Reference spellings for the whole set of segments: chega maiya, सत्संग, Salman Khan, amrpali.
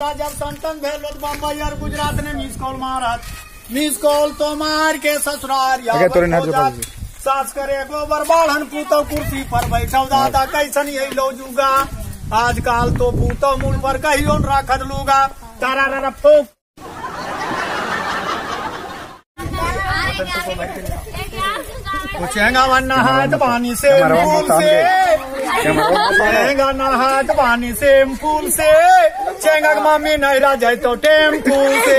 जब संतन भेलो बम्बई और गुजरात ने मिस कॉल मारत, मिस कॉल तो मार के ससुराल सास करे गोबर बाढ़न पूतो कुर्सी पर बैठो दादा कैसन यही लो जूगा आजकल तो पूतो मूल पर कहियो राखत लूगा तारा रा फूक पूछेगा वरना हाथ पानी से चेंगा ना हाथ पानी से फूल से चेंगा मामी नहरा जाए तो टेम्पू से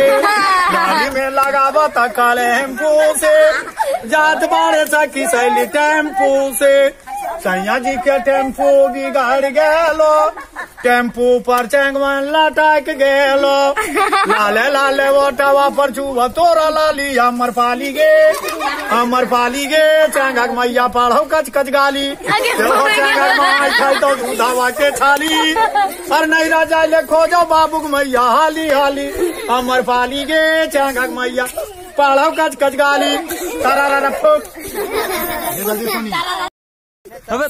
गाड़ी में लगावा तो काले हेम्पू से जात बारे सखी सैली टेम्पू से सैया जी के टेम्पू बिगाड़ गेलो टेम्पू पर चेंगमन लटक गेलो लाले लाले वो टवा पर चूह तोरा लाली अमर पाली गे अमर पाली गे चेंगक मैया पढ़ो कच कच गाली तो दूधावा के छाली और नहीं राजा ले खोजो बाबू मैया हाली हाली अमर पाली गे चेंगक मैया पढ़ो कच कच गाली तारा अबे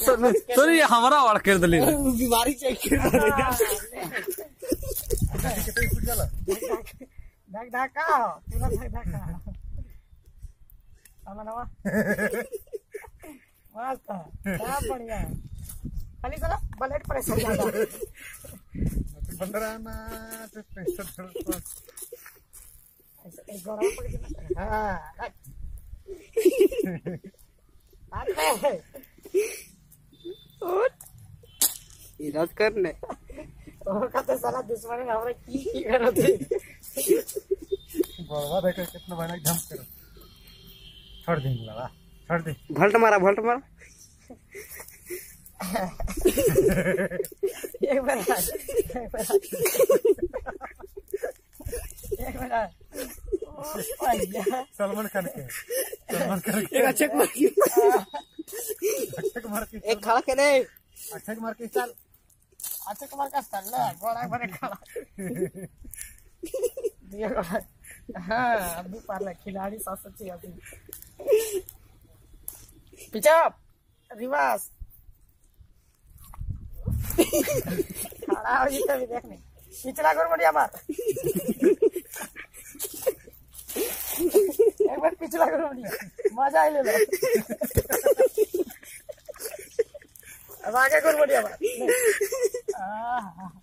तो ये हमारा और कर दिले बीमारी चेक कर ढक ढका तू ना ढका आमा नवा मस्त क्या बढ़िया खाली चला बलेट प्रेशर ज्यादा 15 ना तो प्रेशर थोड़ा एक गरम पड़ गया हां आते इलाज करने और कहते साला दुश्मन ने हमरा की करो थे बर्बाद है कितना बना एकदम करो छोड़ दे लगा छोड़ दे भल्ट मारा एक बार सलमान खान के एक अच्छे कुमार के एक खड़ा के नहीं अच्छा कुमार के चल अच्छा कुमार का चल ना गोड़ा भरे खड़ा दिया गोड़ा हाँ अब भी पार ले खिलाड़ी सास सच्ची अभी पिचाप रिवास खड़ा हो जी तभी देखने पिछला गोड़ बढ़िया मार एक बार पिछला गोड़ बढ़िया मजा आए ले लो अब आगे गुरबड़िया बात